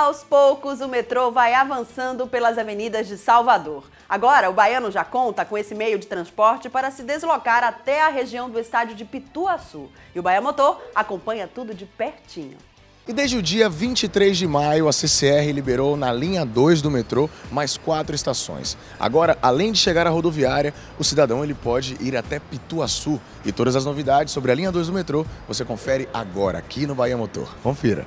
Aos poucos, o metrô vai avançando pelas avenidas de Salvador. Agora, o baiano já conta com esse meio de transporte para se deslocar até a região do estádio de Pituaçu. E o Bahia Motor acompanha tudo de pertinho. E desde o dia 23 de maio, a CCR liberou na linha 2 do metrô mais 4 estações. Agora, além de chegar à rodoviária, o cidadão ele pode ir até Pituaçu. E todas as novidades sobre a linha 2 do metrô você confere agora aqui no Bahia Motor. Confira!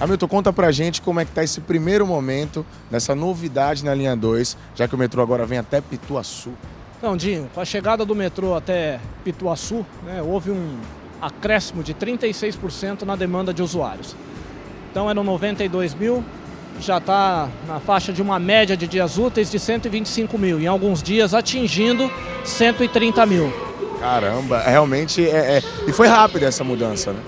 Hamilton, conta pra gente como é que tá esse primeiro momento dessa novidade na linha 2, já que o metrô agora vem até Pituaçu. Então, Dinho, com a chegada do metrô até Pituaçu, né, houve um acréscimo de 36% na demanda de usuários. Então eram 92 mil, já está na faixa de uma média de dias úteis de 125 mil, em alguns dias atingindo 130 mil. Caramba, realmente E foi rápida essa mudança, né?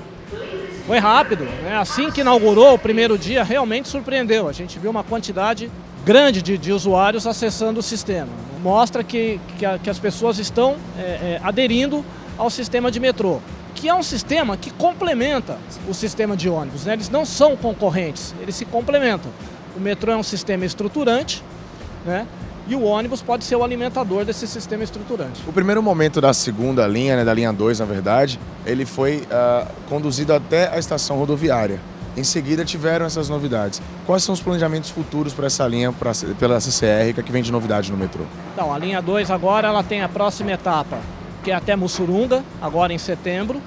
Foi rápido, né? Assim que inaugurou o primeiro dia, realmente surpreendeu. A gente viu uma quantidade grande de usuários acessando o sistema. Mostra que as pessoas estão aderindo ao sistema de metrô, que é um sistema que complementa o sistema de ônibus, né? Eles não são concorrentes, eles se complementam. O metrô é um sistema estruturante, né? E o ônibus pode ser o alimentador desse sistema estruturante. O primeiro momento da segunda linha, né, da linha 2, na verdade, ele foi conduzido até a estação rodoviária. Em seguida tiveram essas novidades. Quais são os planejamentos futuros para essa linha, pela CCR, que vem de novidade no metrô? Então, a linha 2 agora ela tem a próxima etapa, que é até Mussurunga, agora em setembro.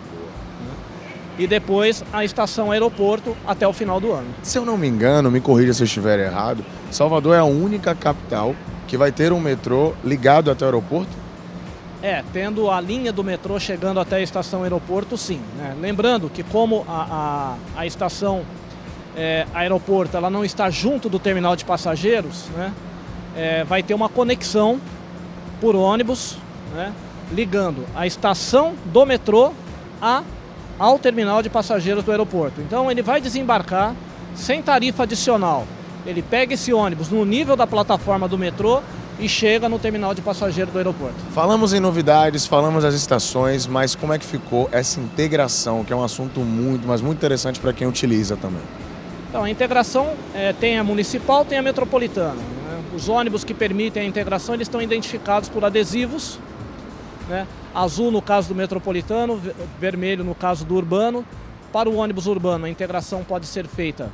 E depois a estação aeroporto até o final do ano. Se eu não me engano, me corrija se eu estiver errado, Salvador é a única capital que vai ter um metrô ligado até o aeroporto? É, tendo a linha do metrô chegando até a estação aeroporto, sim, né? Lembrando que como a estação aeroporto ela não está junto do terminal de passageiros, né? Vai ter uma conexão por ônibus, né? Ligando a estação do metrô ao terminal de passageiros do aeroporto. Então ele vai desembarcar sem tarifa adicional. Ele pega esse ônibus no nível da plataforma do metrô e chega no terminal de passageiros do aeroporto. Falamos em novidades, falamos das estações, mas como é que ficou essa integração, que é um assunto muito interessante para quem utiliza também? Então, a integração tem a municipal, tem a metropolitana, né? Os ônibus que permitem a integração, eles estão identificados por adesivos, né? Azul no caso do metropolitano, vermelho no caso do urbano. Para o ônibus urbano, a integração pode ser feita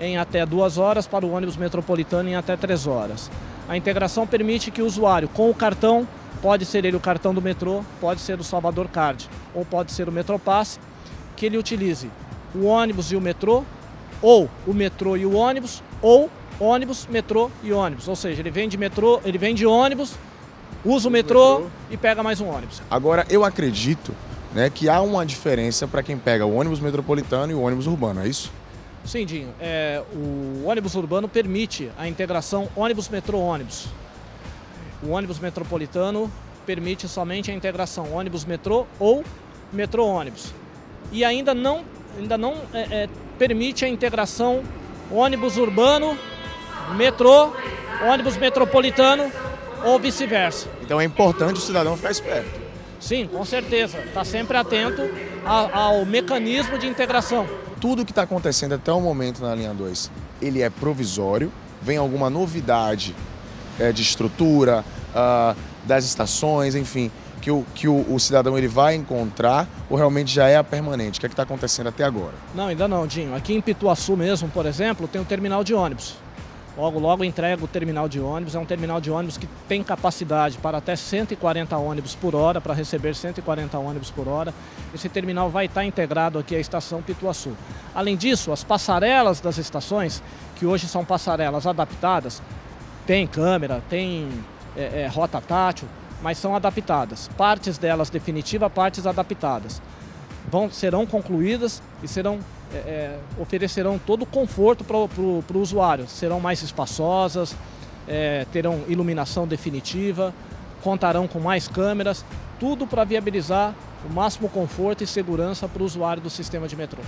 em até 2 horas, para o ônibus metropolitano em até 3 horas. A integração permite que o usuário, com o cartão, pode ser ele o cartão do metrô, pode ser o Salvador Card ou pode ser o Metropass, que ele utilize o ônibus e o metrô, ou o metrô e o ônibus, ou ônibus, metrô e ônibus. Ou seja, ele vem de ônibus, usa o metrô e pega mais um ônibus. Agora, eu acredito, né, que há uma diferença para quem pega o ônibus metropolitano e o ônibus urbano, é isso? Sim, Dinho. O ônibus urbano permite a integração ônibus-metrô-ônibus. O ônibus metropolitano permite somente a integração ônibus-metrô ou metrô-ônibus. E ainda não permite a integração ônibus urbano, metrô, ônibus metropolitano ou vice-versa. Então é importante o cidadão ficar esperto. Sim, com certeza. Está sempre atento ao mecanismo de integração. Tudo que está acontecendo até o momento na linha 2, ele é provisório? Vem alguma novidade de estrutura, das estações, enfim, que o cidadão ele vai encontrar, ou realmente já é a permanente? O que é que está acontecendo até agora? Não, ainda não, Dinho. Aqui em Pituaçu mesmo, por exemplo, tem um terminal de ônibus. Logo entrega o terminal de ônibus. É um terminal de ônibus que tem capacidade para até 140 ônibus por hora, para receber 140 ônibus por hora. Esse terminal vai estar integrado aqui à estação Pituaçu. Além disso, as passarelas das estações, que hoje são passarelas adaptadas, tem câmera, tem rota tátil, mas são adaptadas. Partes delas definitivas, partes adaptadas. Serão concluídas e oferecerão todo o conforto para o usuário. Serão mais espaçosas, terão iluminação definitiva, contarão com mais câmeras, tudo para viabilizar o máximo conforto e segurança para o usuário do sistema de metrô.